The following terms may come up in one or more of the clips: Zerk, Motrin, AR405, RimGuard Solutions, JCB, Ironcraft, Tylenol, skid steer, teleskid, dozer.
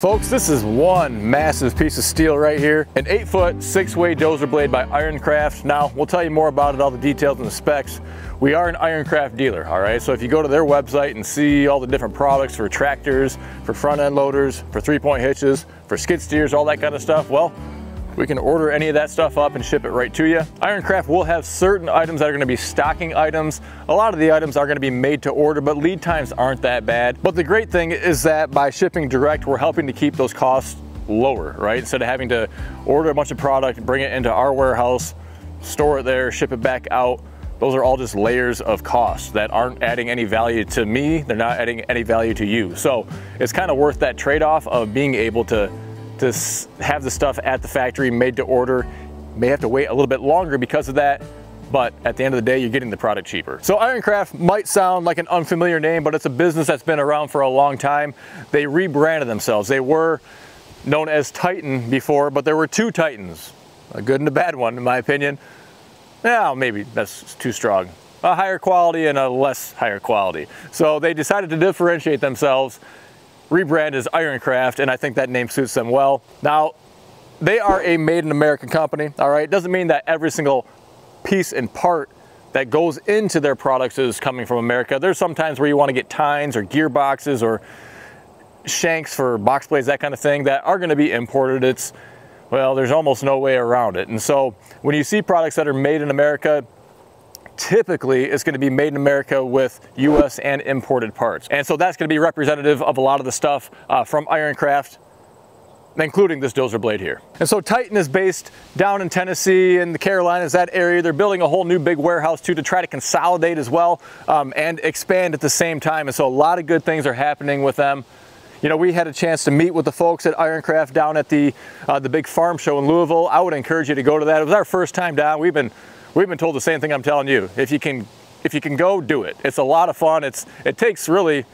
Folks, this is one massive piece of steel right here. An 8-foot, 6-way dozer blade by Ironcraft. Now, we'll tell you more about it, all the details and the specs. We are an Ironcraft dealer, all right? So if you go to their website and see all the different products for tractors, for front-end loaders, for 3-point hitches, for skid steers, all that kind of stuff, well, we can order any of that stuff up and ship it right to you. Ironcraft will have certain items that are gonna be stocking items. A lot of the items are gonna be made to order, but lead times aren't that bad. But the great thing is that by shipping direct, we're helping to keep those costs lower, right? Instead of having to order a bunch of product, bring it into our warehouse, store it there, ship it back out. Those are all just layers of costs that aren't adding any value to me. They're not adding any value to you. So it's kind of worth that trade-off of being able to have the stuff at the factory made to order. May have to wait a little bit longer because of that, but at the end of the day, you're getting the product cheaper. So Ironcraft might sound like an unfamiliar name, but it's a business that's been around for a long time. They rebranded themselves. They were known as Titan before, but there were two Titans, a good and a bad one, in my opinion. Now, maybe that's too strong. A higher quality and a less higher quality. So they decided to differentiate themselves. Rebrand is Ironcraft, and I think that name suits them well. Now, they are a made in America company, all right? Doesn't mean that every single piece and part that goes into their products is coming from America. There's some times where you want to get tines or gearboxes or shanks for box blades, that kind of thing, that are going to be imported. It's, well, there's almost no way around it. And so when you see products that are made in America, typically it's going to be made in America with US and imported parts. And so that's going to be representative of a lot of the stuff from Ironcraft, including this dozer blade here. And so Titan is based down in Tennessee and the Carolinas, that area. They're building a whole new big warehouse too to try to consolidate as well and expand at the same time. And so a lot of good things are happening with them. You know, we had a chance to meet with the folks at Ironcraft down at the big farm show in Louisville. I would encourage you to go to that. It was our first time down. We've been told the same thing I'm telling you. If you can go, do it. It's a lot of fun. It takes really,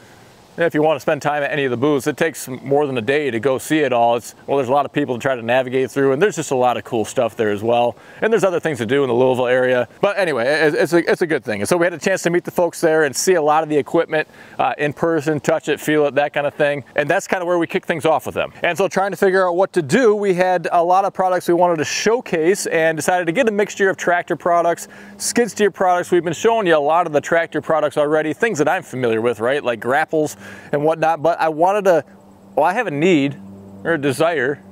if you want to spend time at any of the booths, it takes more than a day to go see it all. Well, there's a lot of people to try to navigate through, and there's just a lot of cool stuff there as well. And there's other things to do in the Louisville area. But anyway, it's a good thing. And so we had a chance to meet the folks there and see a lot of the equipment in person, touch it, feel it, that kind of thing. And that's kind of where we kick things off with them. And so trying to figure out what to do, we had a lot of products we wanted to showcase and decided to get a mixture of tractor products, skid steer products. We've been showing you a lot of the tractor products already, things that I'm familiar with, right? Like grapples and whatnot, but I wanted to, well, I have a need or a desire,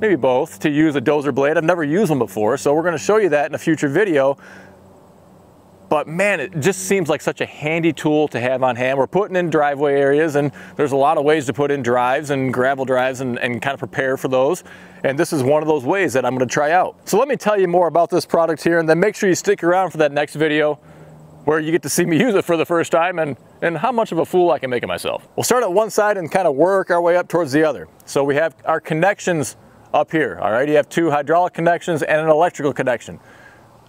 maybe both, to use a dozer blade. I've never used one before, so we're going to show you that in a future video. But man, it just seems like such a handy tool to have on hand. We're putting in driveway areas, and there's a lot of ways to put in drives and gravel drives and kind of prepare for those. And this is one of those ways that I'm going to try out. So let me tell you more about this product here, and then make sure you stick around for that next video where you get to see me use it for the first time and how much of a fool I can make of myself. We'll start at one side and kind of work our way up towards the other. So we have our connections up here, all right? You have two hydraulic connections and an electrical connection.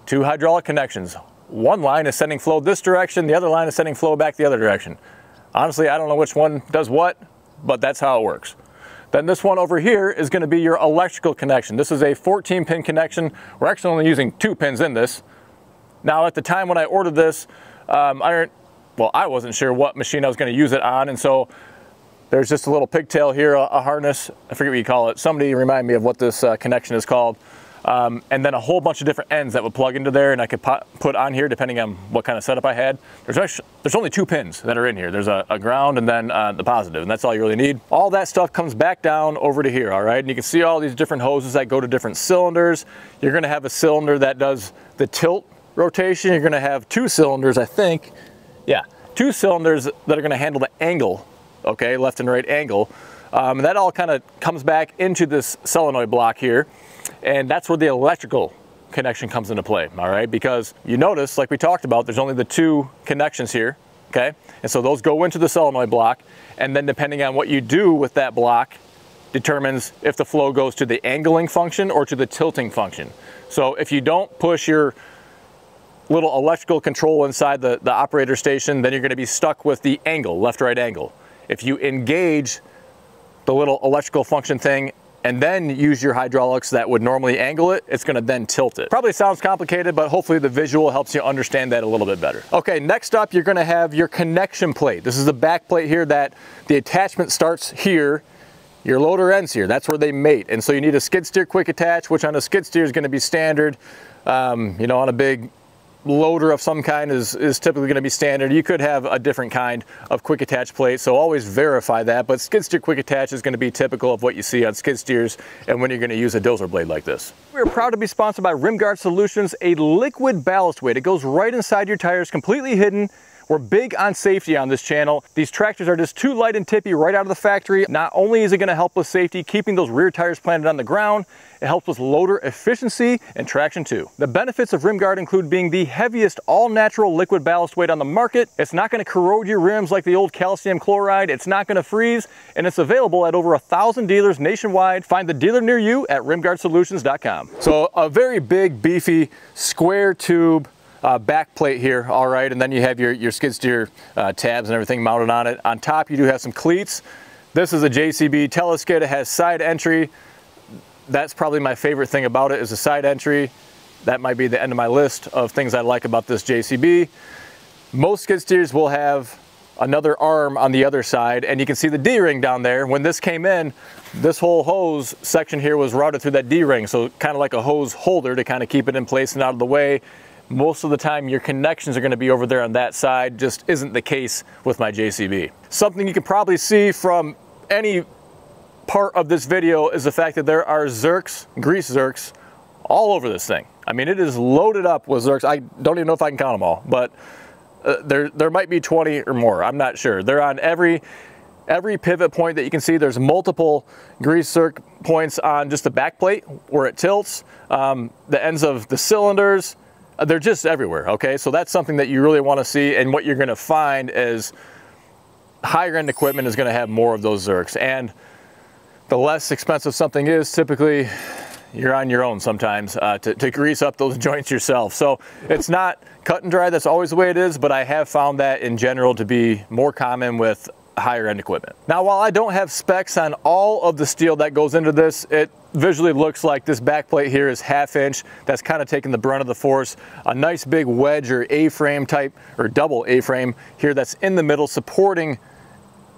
Two hydraulic connections. One line is sending flow this direction, the other line is sending flow back the other direction. Honestly, I don't know which one does what, but that's how it works. Then this one over here is gonna be your electrical connection. This is a 14-pin connection. We're actually only using 2 pins in this. Now, at the time when I ordered this, I wasn't sure what machine I was going to use it on, and so there's just a little pigtail here, a harness. I forget what you call it. Somebody remind me of what this connection is called. And then a whole bunch of different ends that would plug into there, and I could put on here depending on what kind of setup I had. There's only 2 pins that are in here. There's a ground and then the positive, and that's all you really need. All that stuff comes back down over to here, all right? And you can see all these different hoses that go to different cylinders. You're going to have a cylinder that does the tilt rotation. You're going to have 2 cylinders, I think. Yeah, 2 cylinders that are going to handle the angle, okay, left and right angle. And that all kind of comes back into this solenoid block here, and that's where the electrical connection comes into play, all right? Because you notice, like we talked about, there's only the 2 connections here, okay? And so those go into the solenoid block, and then depending on what you do with that block determines if the flow goes to the angling function or to the tilting function. So if you don't push your little electrical control inside the operator station, then you're going to be stuck with the angle, left-right angle. If you engage the little electrical function thing and then use your hydraulics that would normally angle it, it's going to then tilt it. Probably sounds complicated, but hopefully the visual helps you understand that a little bit better. Okay, next up, you're going to have your connection plate. This is the back plate here that the attachment starts here. Your loader ends here, that's where they mate. And so you need a skid steer quick attach, which on a skid steer is going to be standard. You know, on a big loader of some kind is typically going to be standard. You could have a different kind of quick attach plate, so always verify that. But skid steer quick attach is going to be typical of what you see on skid steers and when you're going to use a dozer blade like this. We're proud to be sponsored by RimGuard Solutions, a liquid ballast weight. It goes right inside your tires, completely hidden. We're big on safety on this channel. These tractors are just too light and tippy right out of the factory. Not only is it gonna help with safety, keeping those rear tires planted on the ground, it helps with loader efficiency and traction too. The benefits of RimGuard include being the heaviest all-natural liquid ballast weight on the market. It's not gonna corrode your rims like the old calcium chloride. It's not gonna freeze, and it's available at over 1,000 dealers nationwide. Find the dealer near you at RimGuardSolutions.com. So a very big, beefy, square tube back plate here, all right, and then you have your skid steer tabs and everything mounted on it. On top you do have some cleats. This is a JCB teleskid. It has side entry. That's probably my favorite thing about it is the side entry. That might be the end of my list of things I like about this JCB. Most skid steers will have another arm on the other side, and you can see the D-ring down there. When this came in, this whole hose section here was routed through that D-ring, so kind of like a hose holder to kind of keep it in place and out of the way. Most of the time your connections are going to be over there on that side. Just isn't the case with my JCB. Something you can probably see from any part of this video is the fact that there are Zerks, grease Zerks, all over this thing. I mean, it is loaded up with Zerks. I don't even know if I can count them all, but there might be 20 or more. I'm not sure. They're on every pivot point that you can see. There's multiple grease Zerk points on just the back plate where it tilts, the ends of the cylinders. They're just everywhere, okay? So that's something that you really want to see, and what you're going to find is higher end equipment is going to have more of those Zerks, and the less expensive something is, typically you're on your own sometimes to grease up those joints yourself. So it's not cut and dry, that's always the way it is, but I have found that in general to be more common with higher end equipment. Now, while I don't have specs on all of the steel that goes into this, it visually looks like this back plate here is 1/2 inch. That's kind of taking the brunt of the force. A nice big wedge or A-frame type or double A-frame here that's in the middle supporting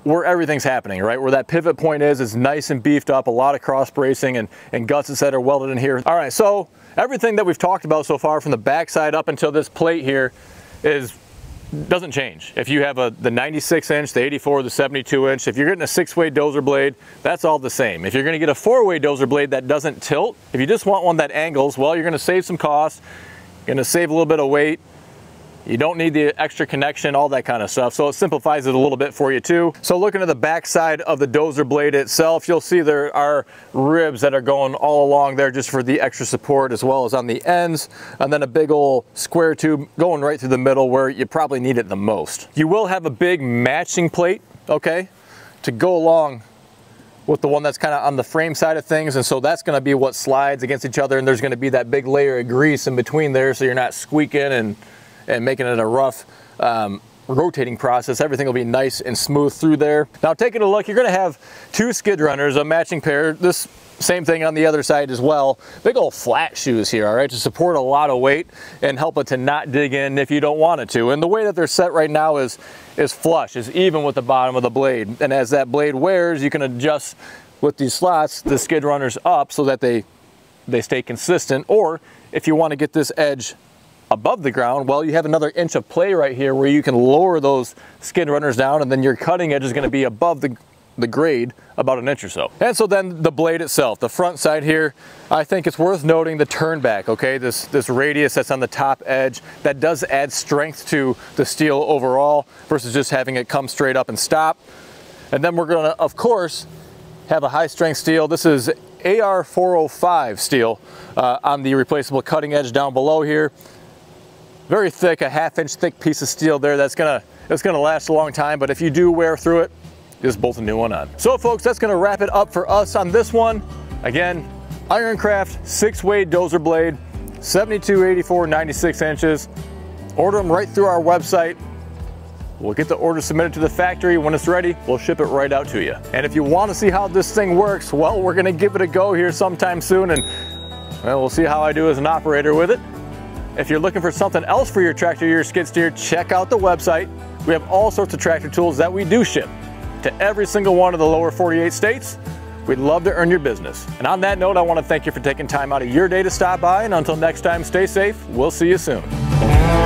where everything's happening, right? Where that pivot point is nice and beefed up. A lot of cross bracing and guts that are welded in here. All right, so everything that we've talked about so far from the backside up until this plate here doesn't change. If you have the 96 inch, the 84, the 72 inch, if you're getting a 6-way dozer blade, that's all the same. If you're gonna get a 4-way dozer blade that doesn't tilt, if you just want one that angles, well, you're gonna save some cost, you're gonna save a little bit of weight. You don't need the extra connection, all that kind of stuff. So it simplifies it a little bit for you too. So looking at the backside of the dozer blade itself, you'll see there are ribs that are going all along there just for the extra support, as well as on the ends. And then a big old square tube going right through the middle where you probably need it the most. You will have a big matching plate, okay, to go along with the one that's kind of on the frame side of things. And so that's going to be what slides against each other. And there's going to be that big layer of grease in between there, so you're not squeaking and making it a rough rotating process. Everything will be nice and smooth through there. Now, taking a look, you're gonna have 2 skid runners, a matching pair, this same thing on the other side as well. Big old flat shoes here, all right, to support a lot of weight and help it to not dig in if you don't want it to. And the way that they're set right now is flush, is even with the bottom of the blade. And as that blade wears, you can adjust with these slots, the skid runners up so that they stay consistent. Or if you wanna get this edge above the ground, well, you have another inch of play right here where you can lower those skid runners down, and then your cutting edge is going to be above the grade about 1 inch or so. And so then the blade itself, the front side here, I think it's worth noting the turn back, okay? This radius that's on the top edge, that does add strength to the steel overall versus just having it come straight up and stop. And then we're going to, of course, have a high strength steel. This is AR405 steel on the replaceable cutting edge down below here. Very thick, a 1/2 inch thick piece of steel there that's gonna last a long time, but if you do wear through it, just bolt a new one on. So folks, that's gonna wrap it up for us on this one. Again, Ironcraft 6-way dozer blade, 72, 84, 96 inches. Order them right through our website. We'll get the order submitted to the factory. When it's ready, we'll ship it right out to you. And if you wanna see how this thing works, well, we're gonna give it a go here sometime soon, and well, we'll see how I do as an operator with it. If you're looking for something else for your tractor or your skid steer, check out the website. We have all sorts of tractor tools that we do ship to every single one of the lower 48 states. We'd love to earn your business. And on that note, I want to thank you for taking time out of your day to stop by. And until next time, stay safe. We'll see you soon.